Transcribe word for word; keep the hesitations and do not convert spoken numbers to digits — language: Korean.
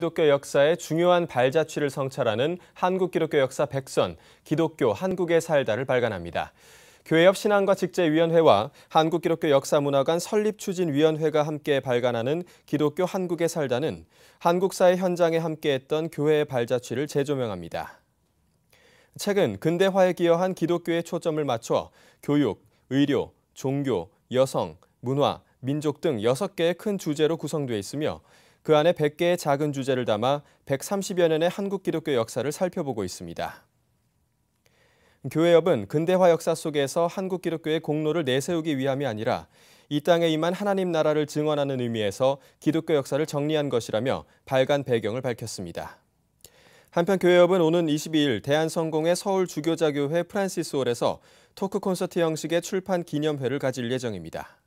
기독교 역사의 중요한 발자취를 성찰하는 한국기독교 역사 백선, 기독교 한국에 살다를 발간합니다. 교회협 신앙과 직제위원회와 한국기독교 역사문화관 설립추진위원회가 함께 발간하는 기독교 한국에 살다는 한국사회 현장에 함께했던 교회의 발자취를 재조명합니다. 최근 근대화에 기여한 기독교에 초점을 맞춰 교육, 의료, 종교, 여성, 문화, 민족 등 여섯 개의 큰 주제로 구성돼 있으며 그 안에 백 개의 작은 주제를 담아 백삼십여 년의 한국 기독교 역사를 살펴보고 있습니다. 교회협은 근대화 역사 속에서 한국 기독교의 공로를 내세우기 위함이 아니라 이 땅에 임한 하나님 나라를 증언하는 의미에서 기독교 역사를 정리한 것이라며 발간 배경을 밝혔습니다. 한편 교회협은 오는 이십이일 대한성공회 서울주교자교회 프란시스홀에서 토크 콘서트 형식의 출판 기념회를 가질 예정입니다.